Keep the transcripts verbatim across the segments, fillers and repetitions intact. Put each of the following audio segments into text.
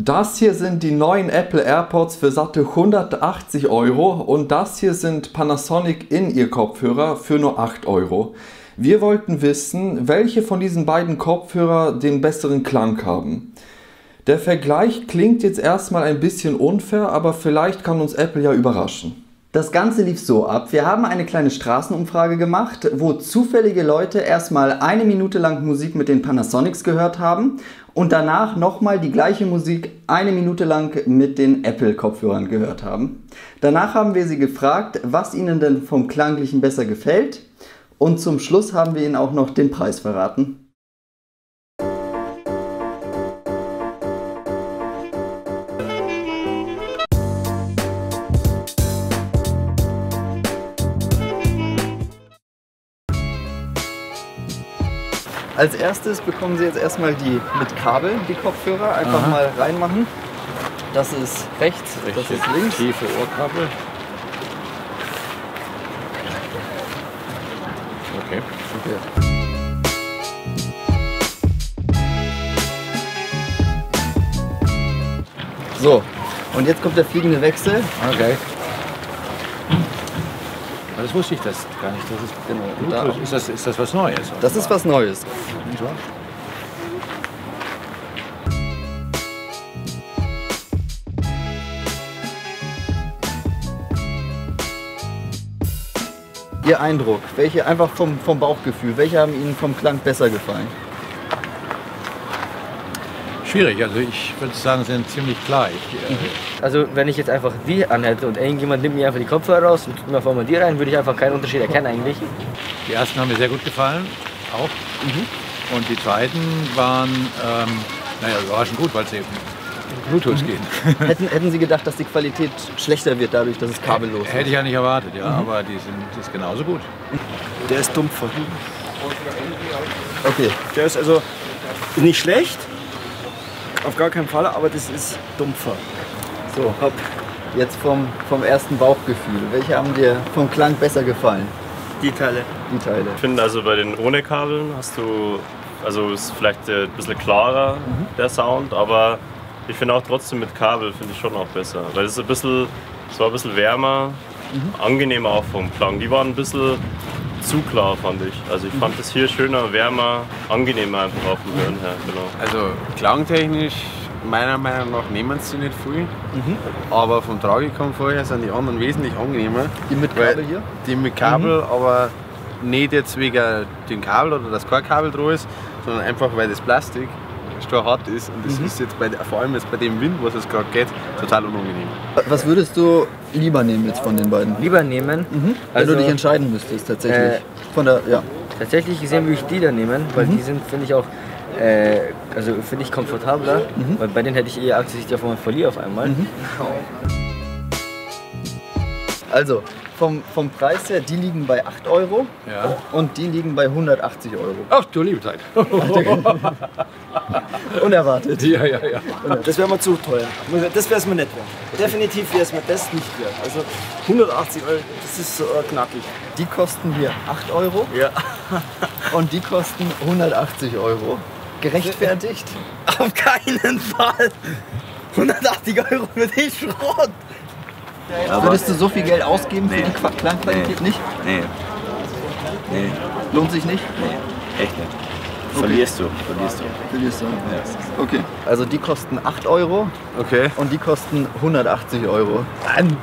Das hier sind die neuen Apple AirPods für satte hundertachtzig Euro und das hier sind Panasonic In-Ear-Kopfhörer für nur acht Euro. Wir wollten wissen, welche von diesen beiden Kopfhörer den besseren Klang haben. Der Vergleich klingt jetzt erstmal ein bisschen unfair, aber vielleicht kann uns Apple ja überraschen. Das Ganze lief so ab. Wir haben eine kleine Straßenumfrage gemacht, wo zufällige Leute erstmal eine Minute lang Musik mit den Panasonics gehört haben und danach nochmal die gleiche Musik eine Minute lang mit den Apple-Kopfhörern gehört haben. Danach haben wir sie gefragt, was ihnen denn vom Klanglichen besser gefällt, und zum Schluss haben wir ihnen auch noch den Preis verraten. Als erstes bekommen Sie jetzt erstmal die mit Kabel, die Kopfhörer, einfach Aha. mal reinmachen. Das ist rechts, Richtig das ist links. Tiefe Ohrkabel. Okay. okay. So, und jetzt kommt der fliegende Wechsel. Okay. Das wusste ich das gar nicht. Das ist, genau, da ist, das, ist das was Neues? Oder? Das ist was Neues. Ihr Eindruck, welche einfach vom, vom Bauchgefühl, welche haben Ihnen vom Klang besser gefallen? Schwierig, also ich würde sagen, sie sind ziemlich gleich. Also wenn ich jetzt einfach die anhätte und irgendjemand nimmt mir einfach die Kopfhörer raus und tut mir auf einmal die rein, würde ich einfach keinen Unterschied erkennen eigentlich. Die ersten haben mir sehr gut gefallen, auch. Mhm. Und die zweiten waren, ähm, naja, überraschend gut, weil es eben Bluetooth mhm. gehen. Hätten, hätten Sie gedacht, dass die Qualität schlechter wird dadurch, dass es kabellos ist? Hätte ich ja nicht erwartet, ja, mhm. aber die sind das ist genauso gut. Der ist dumpfer. Okay. Der ist also nicht schlecht. Auf gar keinen Fall, aber das ist dumpfer. So, hopp. Jetzt vom, vom ersten Bauchgefühl. Welche haben dir vom Klang besser gefallen? Die Teile. Die Teile. Ich finde also bei den ohne Kabeln hast du, also ist vielleicht ein bisschen klarer mhm. der Sound, aber ich finde auch trotzdem mit Kabel finde ich schon auch besser. Weil es ist ein bisschen, es war ein bisschen wärmer, mhm. angenehmer auch vom Klang. Die waren ein bisschen zu klar, fand ich. Also ich fand das hier schöner, wärmer, angenehmer einfach auf dem Hören her. Genau. Also klangtechnisch meiner Meinung nach nehmen sie nicht viel, mhm. aber vom Tragekomfort her sind die anderen wesentlich angenehmer. Die mit Kabel hier? Die mit Kabel, mhm. aber nicht jetzt wegen dem Kabel oder dass kein Kabel dran ist, sondern einfach weil das Plastik stark hart ist und das mhm. ist jetzt bei, vor allem jetzt bei dem Wind, was es gerade geht, total unangenehm. Was würdest du lieber nehmen jetzt von den beiden? Lieber nehmen? Mhm. Also, wenn du dich entscheiden müsstest tatsächlich. Äh, von der, ja. Tatsächlich gesehen würde ich die da nehmen, weil mhm. die sind, finde ich auch, äh, also finde ich komfortabler, mhm. weil bei denen hätte ich eher Angst, dass ich die auf einmal verliere auf einmal. Mhm. Also, vom, vom Preis her, die liegen bei acht Euro ja. und die liegen bei hundertachtzig Euro. Ach du liebe Zeit. Unerwartet. Ja, ja, ja. Das wäre mal zu teuer. Das wäre es mir nicht wert. Definitiv wäre es mir das nicht wert. Also hundertachtzig Euro, das ist so knackig. Die kosten hier acht Euro ja. und die kosten hundertachtzig Euro. Gerechtfertigt? Auf keinen Fall. hundertachtzig Euro für den Schrott. Ja, würdest du so viel Geld ausgeben nee. für die Klangqualität nee. nicht? Nee. Nee. Lohnt sich nicht? Nee. Echt nicht. Okay. Verlierst du. Verlierst du. Verlierst du. Ja. Okay. Also die kosten acht Euro okay. und die kosten hundertachtzig Euro. Mann,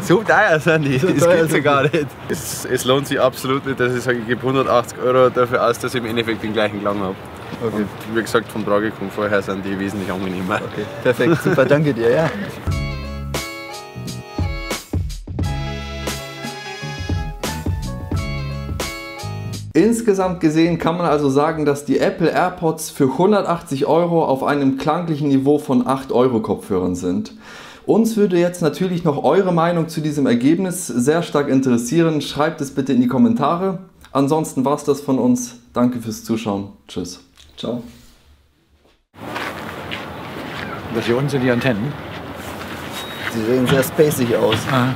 so teuer sind die. So das gibt's ja gar nicht. Es, es lohnt sich absolut nicht, dass ich sage, ich gebe hundertachtzig Euro dafür aus, dass ich im Endeffekt den gleichen Klang habe. Okay. Und wie gesagt, vom Tragekomfort her sind die wesentlich angenehmer. Okay. Perfekt, super, danke dir. Ja. Insgesamt gesehen kann man also sagen, dass die Apple AirPods für hundertachtzig Euro auf einem klanglichen Niveau von acht Euro Kopfhörern sind. Uns würde jetzt natürlich noch eure Meinung zu diesem Ergebnis sehr stark interessieren. Schreibt es bitte in die Kommentare. Ansonsten war es das von uns. Danke fürs Zuschauen. Tschüss. Ciao. Das hier unten sind die Antennen. Sie sehen sehr spacig aus. Ah.